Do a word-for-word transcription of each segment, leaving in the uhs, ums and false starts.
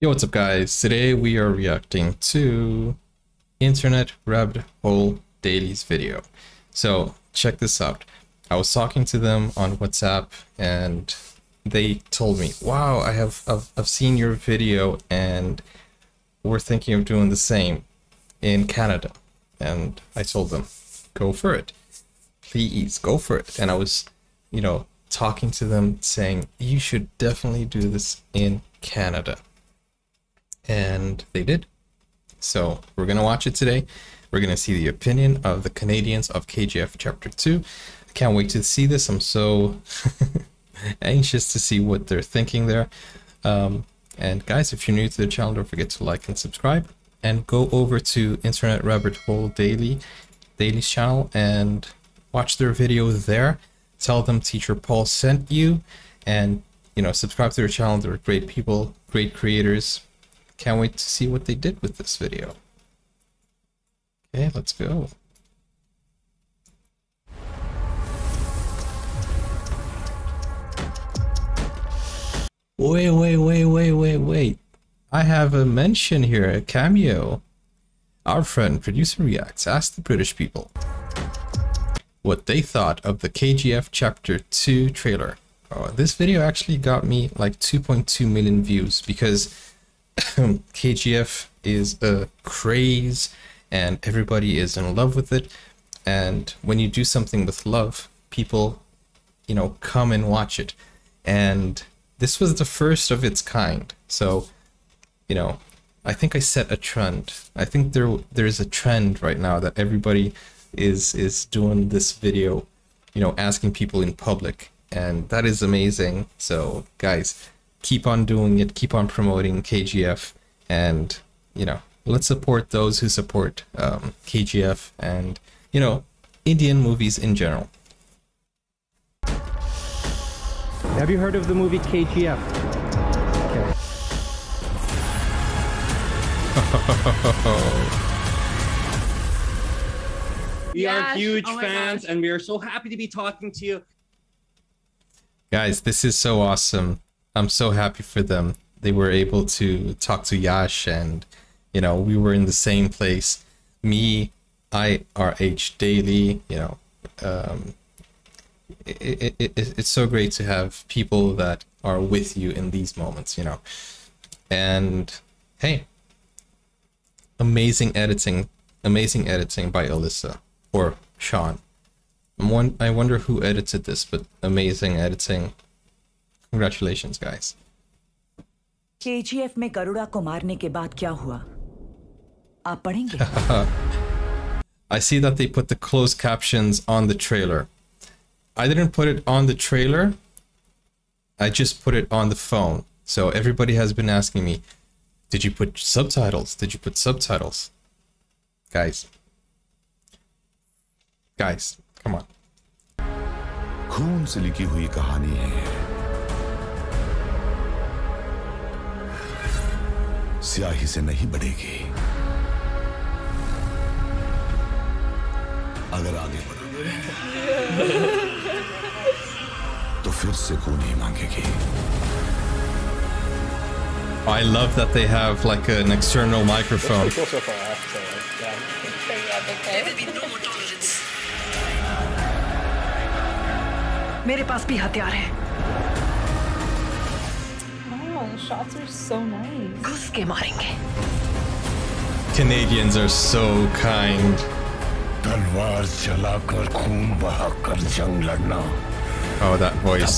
Yo, what's up guys? Today we are reacting to Internet Rabbit Hole Daily's video. So check this out. I was talking to them on WhatsApp and they told me, wow, I have I've, I've seen your video and we're thinking of doing the same in Canada. And I told them, go for it. Please go for it. And I was, you know, talking to them saying, you should definitely do this in Canada. And they did. So we're going to watch it today. We're going to see the opinion of the Canadians of K G F Chapter two. I can't wait to see this. I'm so anxious to see what they're thinking there. Um, and guys, if you're new to the channel, don't forget to like and subscribe. And go over to Internet Rabbit Hole Daily, Daily's channel and watch their video there. Tell them Teacher Paul sent you. And, you know, subscribe to their channel. They're great people, great creators. Can't wait to see what they did with this video. Okay, let's go. Wait, wait, wait, wait, wait, wait. I have a mention here, a cameo. Our friend, Producer Reacts, asked the British people what they thought of the K G F Chapter two trailer. Oh, this video actually got me like two point two million views because K G F is a craze and everybody is in love with it, and when you do something with love, people, you know, come and watch it. And this was the first of its kind, so, you know, I think I set a trend. I think there there's a trend right now that everybody is is doing this video, you know, asking people in public, and that is amazing. So guys, keep on doing it, keep on promoting K G F, and, you know, let's support those who support um, K G F and, you know, Indian movies in general. Have you heard of the movie K G F? Okay. We yes. are huge oh fans, and we are so happy to be talking to you. Guys, this is so awesome. I'm so happy for them. They were able to talk to Yash, and, you know, we were in the same place. Me, I R H Daily, you know, um, it, it, it, it's so great to have people that are with you in these moments, you know. And hey, amazing editing, amazing editing by Alyssa or Sean. I'm one, I wonder who edited this, but amazing editing. Congratulations, guys. K G F में करुणा को मारने के बाद क्या हुआ? आप पढ़ेंगे? I see that they put the closed captions on the trailer. I didn't put it on the trailer. I just put it on the phone. So everybody has been asking me, did you put subtitles? Did you put subtitles? Guys. Guys, come on. खून से लिखी हुई कहानी है. स्याही से नहीं बढ़ेगी अगर आगे बढ़ोगे तो फिर से खून ही मांगेगी. I love that they have like an external microphone. मेरे पास भी हथियार है. Shots are so nice. Canadians are so kind. Oh, that voice. Is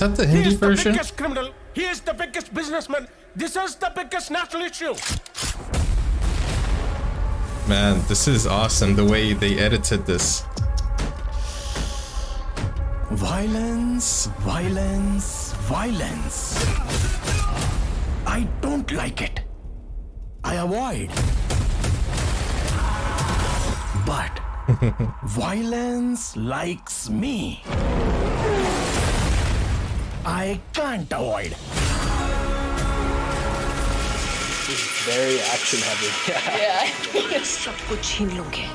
that the Hindi version? He is the biggest criminal. He is the biggest businessman. This is the biggest national issue. Man, this is awesome. The way they edited this. Violence, violence, violence. I don't like it. I avoid. But violence likes me. I can't avoid. This is very action heavy. Yeah. Yeah. सब कुछ छीन लोगे.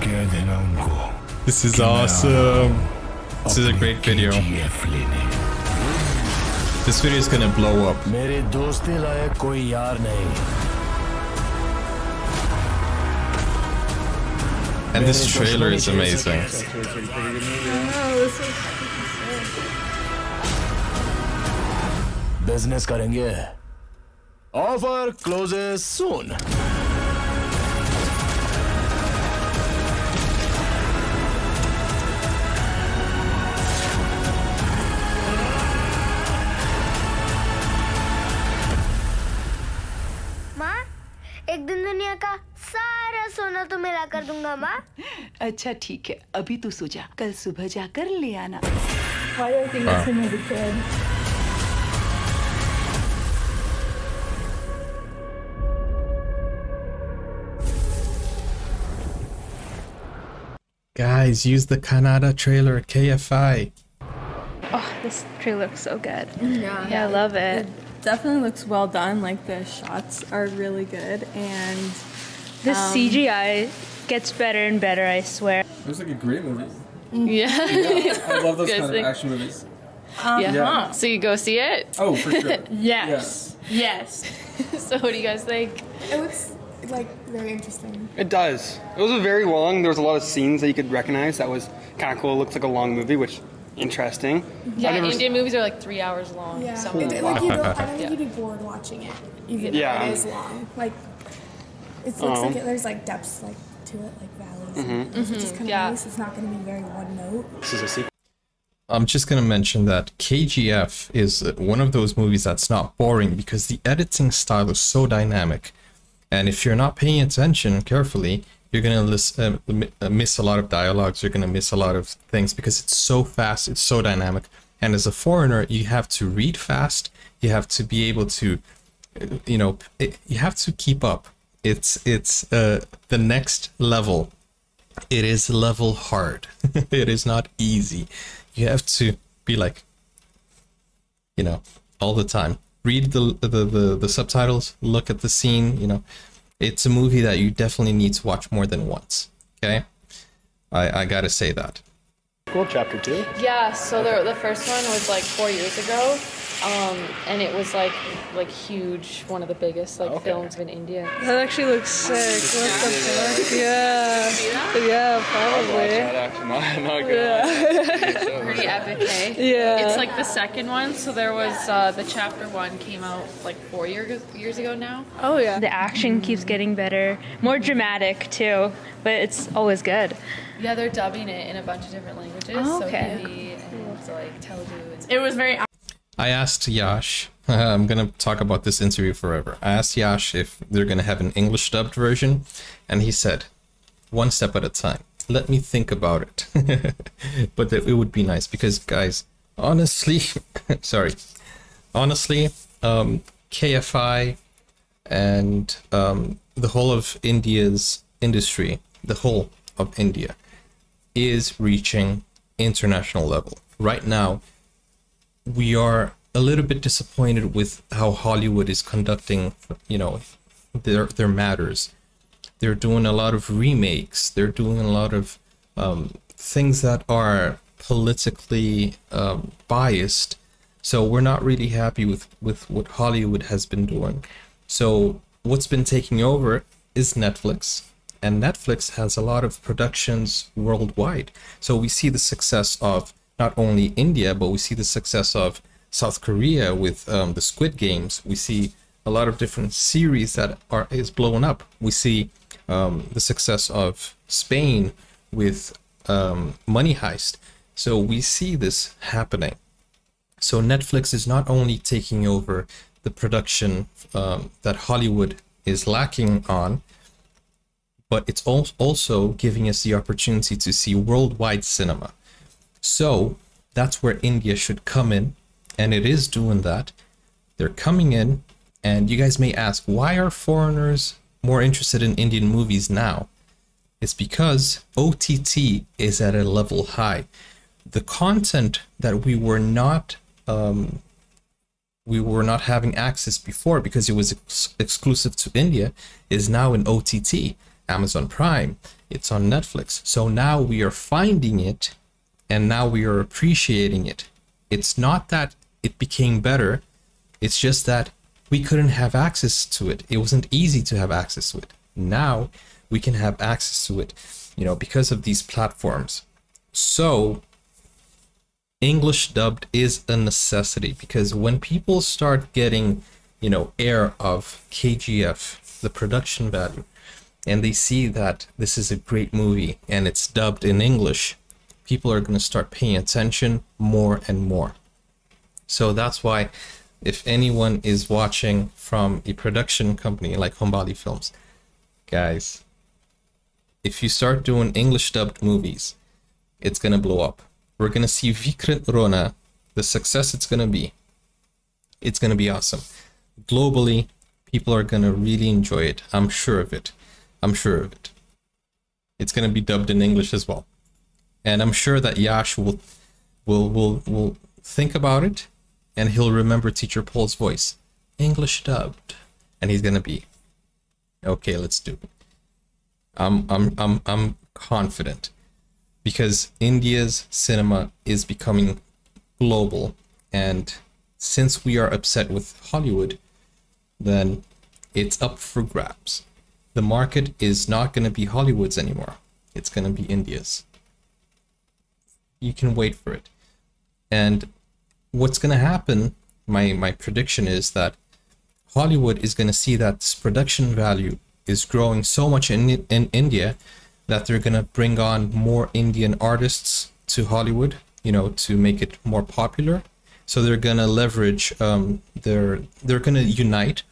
कह देना उनको. This is awesome. This is a great video. This video is gonna blow up. मेरे दोस्ती लायक कोई यार नहीं. And this trailer is amazing. Business karenge. Offer closes soon. Ma, ek din duniya ka सारा सोना तो मिला कर दूंगा माँ. अच्छा ठीक है, अभी तू सो जा, कल सुबह जाकर ले आना. Guys, use the Canada trailer at K F I. Oh, this trailer looks so good. Yeah, yeah, I love it. It definitely looks well done. Like the shots are really good and. The um, C G I gets better and better, I swear. It looks like a great movie. Yeah. Yeah. I love those kind of action movies. Um, yeah. yeah. So you go see it? Oh, for sure. Yes. Yeah. Yes. So what do you guys think? It looks, like, very interesting. It does. It was a very long. There was a lot of scenes that you could recognize. That was kind of cool. It looks like a long movie, which... Interesting. Yeah, Indian movies are like three hours long. Yeah. So it, like, you don't, I don't think you'd be bored watching it, even yeah. though it is long. Like... It looks um, like it, there's like depths like to it, like valleys. Mm-hmm. It's just kind of yeah. nice. It's not going to be very one note. This is a sequel. I'm just going to mention that K G F is one of those movies that's not boring because the editing style is so dynamic, and if you're not paying attention carefully, you're going to uh, miss a lot of dialogues. You're going to miss a lot of things because it's so fast. It's so dynamic, and as a foreigner, you have to read fast. You have to be able to, you know, it, you have to keep up. It's it's uh, the next level. It is level hard. It is not easy. You have to be like, you know, all the time. Read the, the the the subtitles. Look at the scene. You know, it's a movie that you definitely need to watch more than once. Okay, I I gotta say that. Cool. Chapter two. Yeah. So the the first one was like four years ago. Um, and it was like, like huge, one of the biggest like okay. films in India. That actually looks sick. What the yeah, yeah, probably. I'm not gonna yeah. Pretty epic, eh? Yeah. It's like the second one. So there was uh, the chapter one came out like four years years ago now. Oh yeah. The action keeps getting better, more dramatic too, but it's always good. Yeah, they're dubbing it in a bunch of different languages. Oh, okay. So Hindi and cool. like Telugu. And it was very. I asked Yash, I'm going to talk about this interview forever. I asked Yash if they're going to have an English dubbed version, and he said, one step at a time. Let me think about it. But it would be nice because, guys, honestly, sorry, honestly, um, K F I and um, the whole of India's industry, the whole of India, is reaching international level. Right now, we are a little bit disappointed with how Hollywood is conducting, you know, their their matters. They're doing a lot of remakes. They're doing a lot of um, things that are politically uh, biased. So we're not really happy with, with what Hollywood has been doing. So what's been taking over is Netflix. And Netflix has a lot of productions worldwide. So we see the success of not only India, but we see the success of South Korea with um, the Squid Games. We see a lot of different series that are is blown up. We see um, the success of Spain with um, Money Heist. So we see this happening. So Netflix is not only taking over the production um, that Hollywood is lacking on, but it's also giving us the opportunity to see worldwide cinema. So that's where India should come in, and it is doing that. They're coming in, and you guys may ask, why are foreigners more interested in Indian movies now? It's because O T T is at a level high. the content that we were not um, we were not having access before because it was ex exclusive to India is now in O T T, Amazon Prime, it's on Netflix. So now we are finding it and now we are appreciating it. It's not that it became better, it's just that we couldn't have access to it. It wasn't easy to have access to it. Now we can have access to it, you know, because of these platforms. So English dubbed is a necessity, because when people start getting, you know, air of K G F, the production value, and they see that this is a great movie and it's dubbed in English, people are going to start paying attention more and more. So that's why if anyone is watching from a production company like Hombale Films, guys, if you start doing English dubbed movies, it's going to blow up. We're going to see Vikrant Rona, the success it's going to be. It's going to be awesome. Globally, people are going to really enjoy it. I'm sure of it. I'm sure of it. It's going to be dubbed in English as well. And I'm sure that Yash will, will, will, will think about it, and he'll remember Teacher Paul's voice. English dubbed. And he's going to be, okay, let's do it. I'm, I'm, I'm, I'm confident, because India's cinema is becoming global. And since we are upset with Hollywood, then it's up for grabs. The market is not going to be Hollywood's anymore. It's going to be India's. You can wait for it. And what's going to happen, my, my prediction is that Hollywood is going to see that this production value is growing so much in, in India that they're going to bring on more Indian artists to Hollywood, you know, to make it more popular. So they're going to leverage, um, they're, they're going to unite.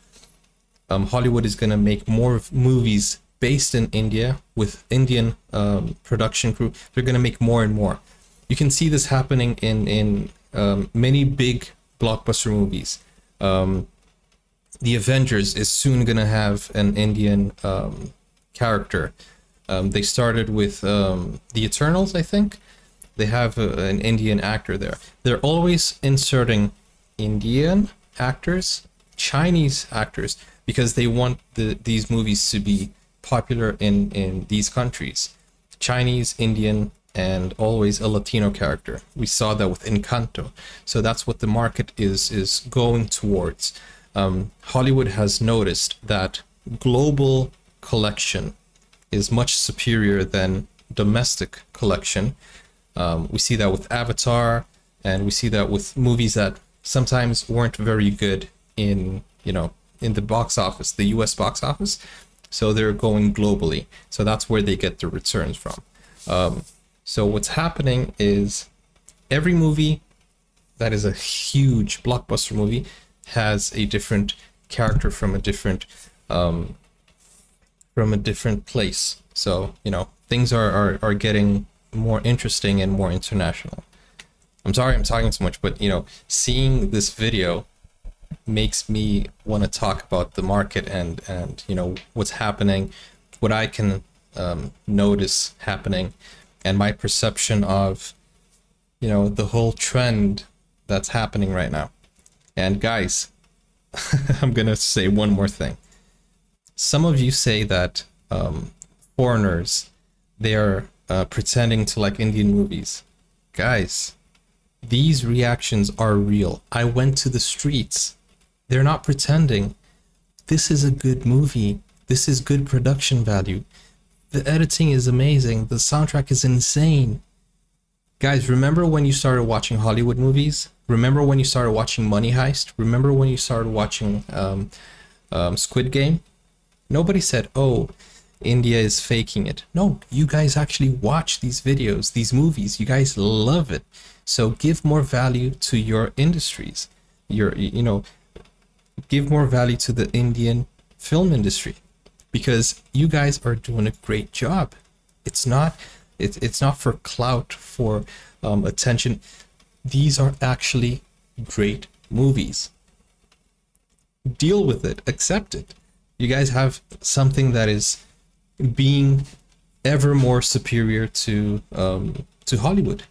Um, Hollywood is going to make more movies based in India with Indian um, production crew. They're going to make more and more. You can see this happening in, in um, many big blockbuster movies. Um, the Avengers is soon going to have an Indian um, character. Um, they started with um, The Eternals, I think. They have a, an Indian actor there. They're always inserting Indian actors, Chinese actors, because they want the, these movies to be popular in, in these countries. Chinese, Indian, and always a Latino character. We saw that with Encanto. So that's what the market is, is going towards. Um, Hollywood has noticed that global collection is much superior than domestic collection. Um, we see that with Avatar, and we see that with movies that sometimes weren't very good in, you know, in the box office, the U S box office. So they're going globally. So that's where they get the returns from. Um, so what's happening is every movie that is a huge blockbuster movie has a different character from a different um, from a different place. So, you know, things are, are, are getting more interesting and more international. I'm sorry I'm talking so much, but, you know, seeing this video makes me want to talk about the market and, and you know, what's happening, what I can um, notice happening, and my perception of, you know, the whole trend that's happening right now. And guys, I'm going to say one more thing. Some of you say that um, foreigners, they are uh, pretending to like Indian movies. Guys, these reactions are real. I went to the streets. They're not pretending. This is a good movie. This is good production value. The editing is amazing. The soundtrack is insane. Guys, remember when you started watching Hollywood movies? Remember when you started watching Money Heist? Remember when you started watching um, um, Squid Game? Nobody said, oh, India is faking it. No, you guys actually watch these videos, these movies. You guys love it. So give more value to your industries. Your, you know, give more value to the Indian film industry, because you guys are doing a great job. It's not, it's, it's not for clout, for um, attention. These are actually great movies. Deal with it, accept it. You guys have something that is being ever more superior to um, to Hollywood.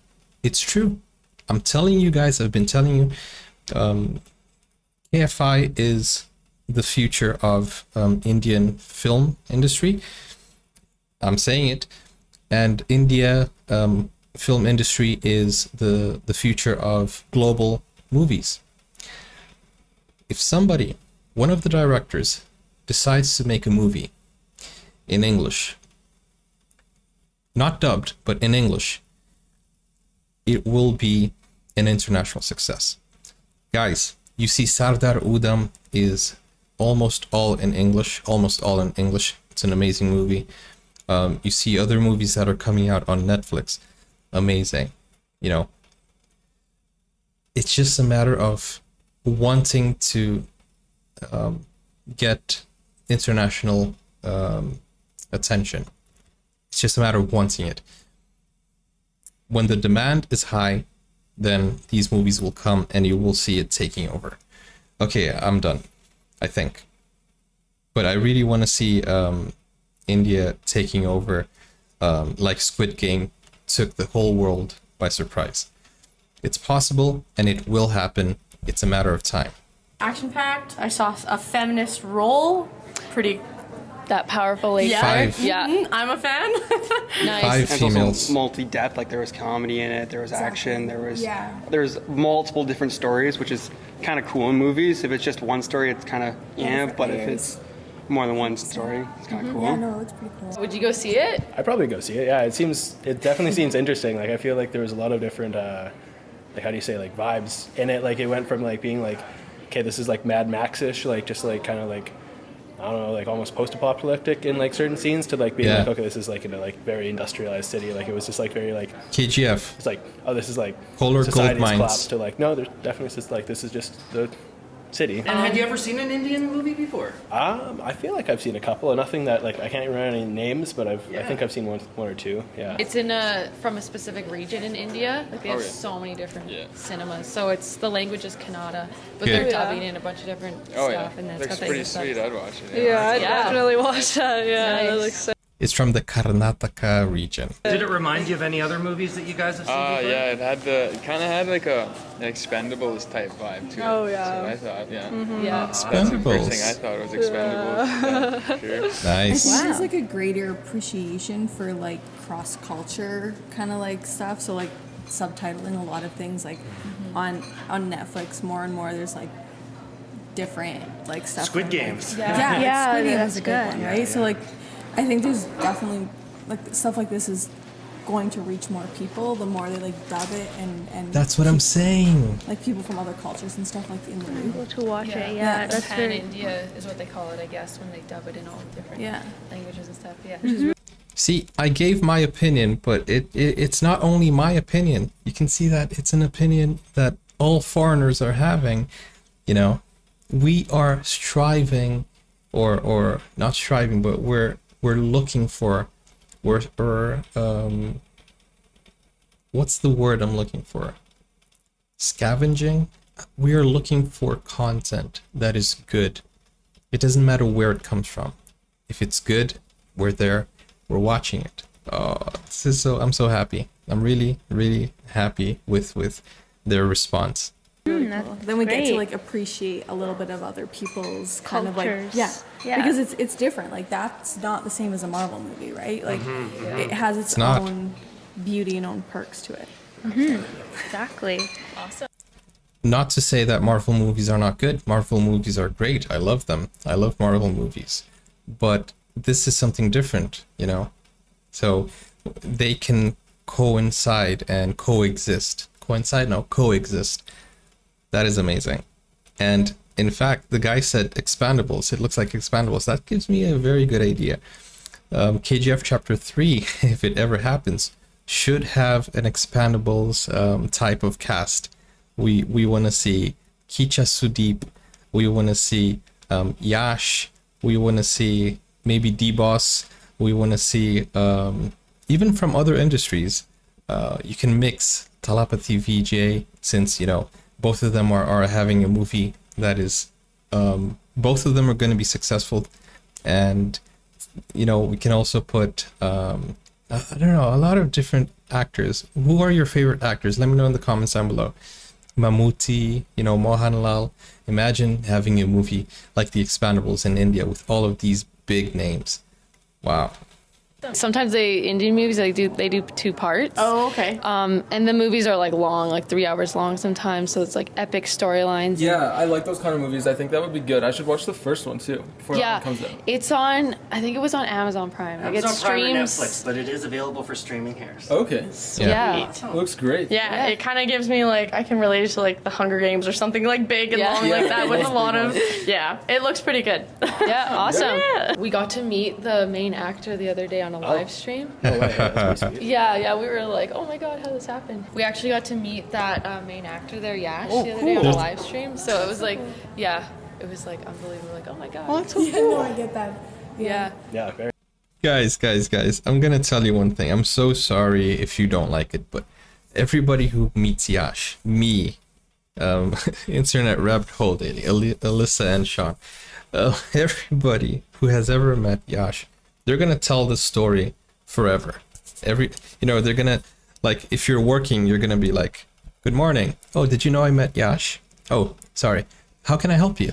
It's true. I'm telling you guys, I've been telling you, um, K F I is the future of um, Indian film industry. I'm saying it. And India um, film industry is the, the future of global movies. If somebody, one of the directors, decides to make a movie in English, not dubbed, but in English, it will be an international success. Guys, you see Sardar Udham is almost all in English, almost all in English. It's an amazing movie. Um, you see other movies that are coming out on Netflix. Amazing. You know, it's just a matter of wanting to um, get international um, attention. It's just a matter of wanting it. When the demand is high, then these movies will come and you will see it taking over. Okay, I'm done, I think. But I really want to see um, India taking over, um, like Squid Game took the whole world by surprise. It's possible and it will happen. It's a matter of time. Action-packed. I saw a feminist role. Pretty that powerful. Yeah, Five. yeah. Mm-hmm. I'm a fan. Nice. Five and females. Multi-depth. Like there was comedy in it. There was action. There was yeah. There was multiple different stories, which is kind of cool in movies. If it's just one story, it's kind of yeah. yeah but if it's more than one story, it's kind of mm-hmm. cool. Yeah, no, it's pretty cool. Would you go see it? I'd probably go see it. Yeah, it seems. It definitely seems interesting. Like I feel like there was a lot of different. Uh, Like, how do you say, like, vibes in it? Like, it went from, like, being, like, okay, this is, like, Mad Max-ish, like, just, like, kind of, like, I don't know, like, almost post-apocalyptic in, like, certain scenes to, like, being, yeah. like, okay, this is, like, in a, like, very industrialized city. Like, it was just, like, very, like... K G F. It's, like, oh, this is, like, polar gold mines. To, like, no, there's definitely, just, like, this is just the city. And had you ever seen an Indian movie before? Um, I feel like I've seen a couple. Nothing that, like, I can't remember any names, but I've, yeah. I think I've seen one, one or two, yeah. It's in a, from a specific region in India. Like, they have oh, yeah. so many different yeah. cinemas. So it's, the language is Kannada, but Good. they're dubbing yeah. in a bunch of different oh, stuff. Yeah. And that's looks pretty sweet, stuff. I'd watch it. Yeah, yeah I'd yeah. definitely watch that, yeah. Nice. That looks so It's from the Karnataka region. Did it remind you of any other movies that you guys have seen uh, before? Yeah, it had the, it kind of had like a an Expendables type vibe to it. Oh yeah. So I thought, yeah. Mm-hmm. yeah. Expendables. That's the first thing I thought was Expendables. Yeah. Yeah, sure. Nice. I think wow. there's like a greater appreciation for like cross-culture kind of like stuff. So like subtitling a lot of things like mm-hmm. on on Netflix more and more. There's like different like stuff. Squid Games. Like, yeah. Yeah, yeah, Squid Games is a good one, right? Yeah. So like. I think there's definitely like stuff like this is going to reach more people the more they like dub it and and that's what people, I'm saying like people from other cultures and stuff like in the people to watch yeah. it yeah, yeah. that's pan India is what they call it I guess when they dub it in all the different yeah. languages and stuff yeah mm-hmm. See, I gave my opinion, but it, it it's not only my opinion. You can see that it's an opinion that all foreigners are having. You know, we are striving or or not striving, but we're We're looking for, we're, we're, um, what's the word I'm looking for? Scavenging? We are looking for content that is good. It doesn't matter where it comes from. If it's good, we're there, we're watching it. Oh, this is so, I'm so happy. I'm really, really happy with, with their response. Mm, cool. Then we great. get to like appreciate a little bit of other people's kind Cultures. of like yeah. yeah because it's it's different. Like that's not the same as a Marvel movie, right? Like mm-hmm, yeah. it has its, it's own beauty and own perks to it. Mm-hmm. Exactly. Awesome. Not to say that Marvel movies are not good. Marvel movies are great. I love them. I love Marvel movies, but this is something different, you know. So they can coincide and coexist. Coincide, no, coexist. That is amazing. And in fact, the guy said Expendables. It looks like Expendables. That gives me a very good idea. Um, K G F Chapter three, if it ever happens, should have an Expendables um, type of cast. We we want to see Kicha Sudeep. We want to see um, Yash. We want to see maybe D-Boss. We want to see, um, even from other industries, uh, you can mix Thalapathy Vijay, since, you know, both of them are, are having a movie that is, um, both of them are going to be successful. And, you know, we can also put, um, I don't know, a lot of different actors. Who are your favorite actors? Let me know in the comments down below. Mammootty, you know, Mohanlal. Imagine having a movie like The Expendables in India with all of these big names. Wow. Sometimes they Indian movies they do they do two parts. Oh, okay. Um, and the movies are like long, like three hours long sometimes. So it's like epic storylines. Yeah, I like those kind of movies. I think that would be good. I should watch the first one too before yeah, that one comes out. It's on. I think it was on Amazon Prime. Amazon like it streams, Prime or Netflix, but it is available for streaming here. So. Okay. Sweet. Yeah. Oh. Looks great. Yeah, yeah. It kind of gives me like I can relate it to like The Hunger Games or something like big and yeah. long yeah. like that with a lot of yeah. It looks pretty good. Yeah. Awesome. Yeah. We got to meet the main actor the other day on a live stream. Oh, wait, yeah, yeah, we were like, oh my god, how this happened. We actually got to meet that uh, main actor there, Yash, oh, the other cool. day on a live stream. So it was like, yeah, it was like unbelievable. Like, oh my god. Oh, that's so cool. I get that. Yeah. Yeah. Very guys, guys, guys, I'm gonna tell you one thing. I'm so sorry if you don't like it, but everybody who meets Yash, me, um, Internet Rabbit Hole Daily, Alyssa and Sean, uh, everybody who has ever met Yash, they're going to tell this story forever. Every, you know, they're going to, like, if you're working, you're going to be like, good morning. Oh, did you know I met Yash? Oh, sorry. How can I help you?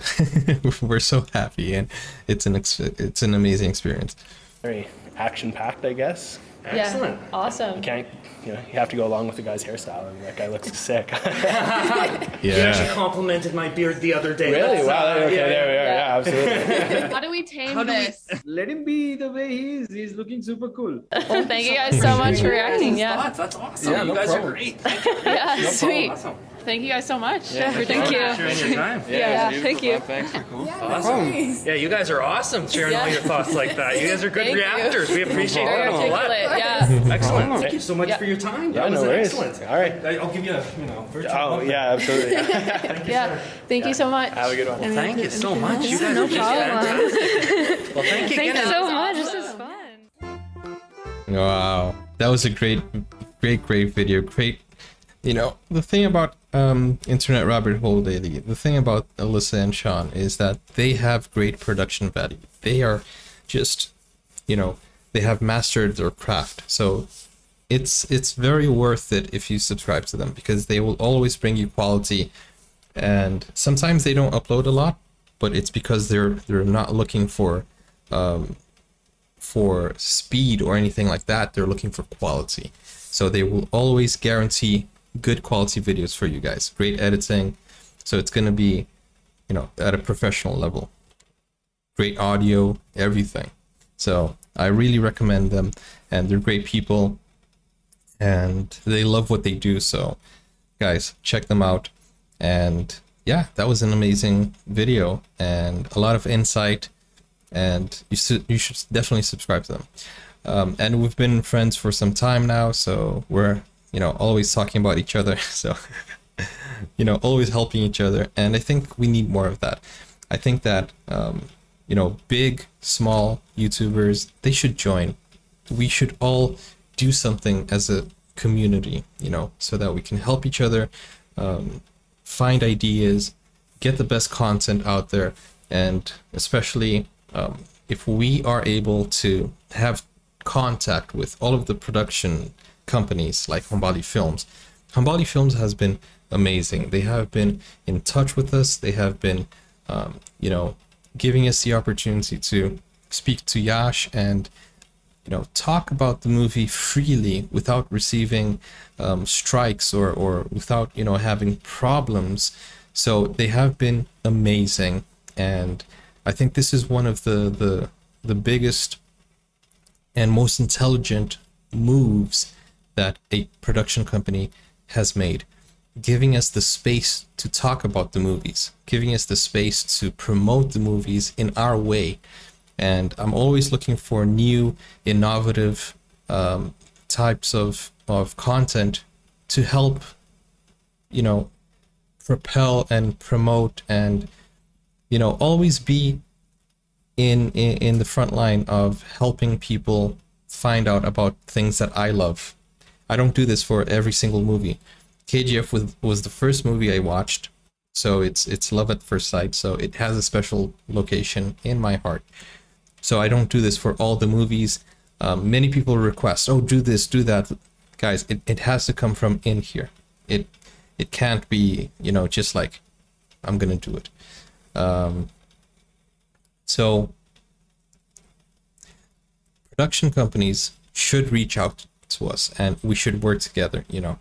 We're so happy. And it's an, ex it's an amazing experience. Very action packed, I guess. Excellent. Yeah, awesome. You can't, you know, you have to go along with the guy's hairstyle. I mean, that guy looks sick. Yeah. He actually complimented my beard the other day. Really? That's wow. Okay, yeah, there we are. Yeah, yeah absolutely. How do we tame How this? We... Let him be the way he is. He's looking super cool. Well, thank you guys so much for reacting. Yeah. Thoughts. That's awesome. Yeah, you no guys problem. Are great. Yeah, no sweet. Awesome. Thank you guys so much. Yeah, for thank you. For sharing your time. Yeah, yeah thank you. Thanks for cool yeah, thoughts. Awesome. Nice. Yeah, you guys are awesome sharing yeah. all your thoughts like that. You guys are good reactors. You. We appreciate it a lot. Yeah. Excellent. Oh, thank you so much yeah. for your time. That yeah, was no excellent. All right. I'll give you a, you know, virtual Oh, moment. Yeah, absolutely. Thank you, yeah. Sir. Thank yeah. you so much. Have a good one. Well, thank you so much. You guys no are fantastic. Well, thank you Thanks so much. This is fun. Wow. That was a great, great, great video. Great. You know, the thing about um, Internet Rabbit Hole Daily, the thing about Alyssa and Sean is that they have great production value. They are just, you know, they have mastered their craft. So it's it's very worth it if you subscribe to them because they will always bring you quality. And sometimes they don't upload a lot, but it's because they're they're not looking for um, for speed or anything like that. They're looking for quality. So they will always guarantee good quality videos for you guys, great editing, so it's going to be, you know, at a professional level, great audio, everything. So I really recommend them, and they're great people and they love what they do. So guys, check them out. And yeah, that was an amazing video and a lot of insight, and you should you should definitely subscribe to them. Um, and we've been friends for some time now, so we're you know, always talking about each other. So, you know, always helping each other. And I think we need more of that. I think that, um, you know, big, small YouTubers, they should join. We should all do something as a community, you know, so that we can help each other, um, find ideas, get the best content out there. And especially um, if we are able to have contact with all of the production companies like Hombale Films. Hombale Films has been amazing. They have been in touch with us. They have been, um, you know, giving us the opportunity to speak to Yash and, you know, talk about the movie freely without receiving um, strikes or, or without, you know, having problems. So they have been amazing. And I think this is one of the, the, the biggest and most intelligent moves that a production company has made, giving us the space to talk about the movies, giving us the space to promote the movies in our way. And I'm always looking for new, innovative um, types of, of content to help, you know, propel and promote and, you know, always be in, in, in the front line of helping people find out about things that I love. I don't do this for every single movie. K G F was, was the first movie I watched, so it's it's love at first sight, so it has a special location in my heart. So I don't do this for all the movies. Um, many people request, oh, do this, do that. guys, it, it has to come from in here. It it can't be, you know, just like, I'm gonna do it. Um, so production companies should reach out to us and we should work together, you know.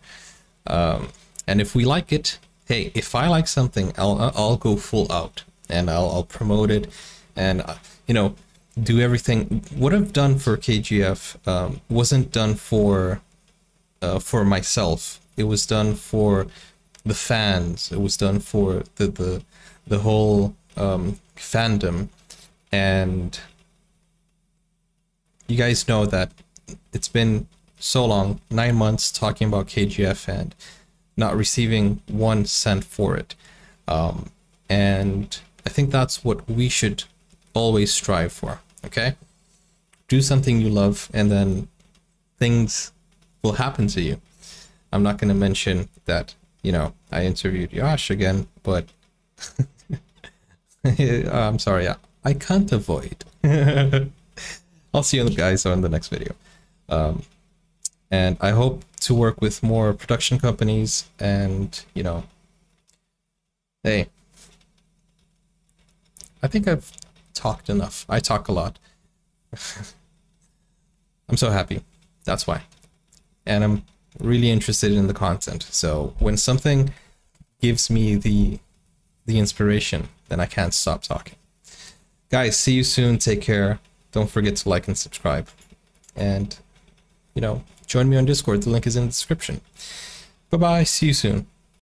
Um, and if we like it, hey, if I like something, I'll, I'll go full out and I'll, I'll promote it and, you know, do everything. What I've done for K G F um, wasn't done for uh, for myself. It was done for the fans. It was done for the the, the whole um, fandom. And you guys know that it's been so long, nine months talking about K G F and not receiving one cent for it. Um, and I think that's what we should always strive for, okay? Do something you love and then things will happen to you. I'm not going to mention that, you know, I interviewed Yash again, but I'm sorry, I, I can't avoid. I'll see you guys on the next video. Um, and I hope to work with more production companies and, you know, hey, I think I've talked enough. I talk a lot. I'm so happy. That's why. And I'm really interested in the content. So when something gives me the the inspiration, then I can't stop talking. Guys, see you soon. Take care. Don't forget to like and subscribe. And, you know, join me on Discord. The link is in the description. Bye-bye. See you soon.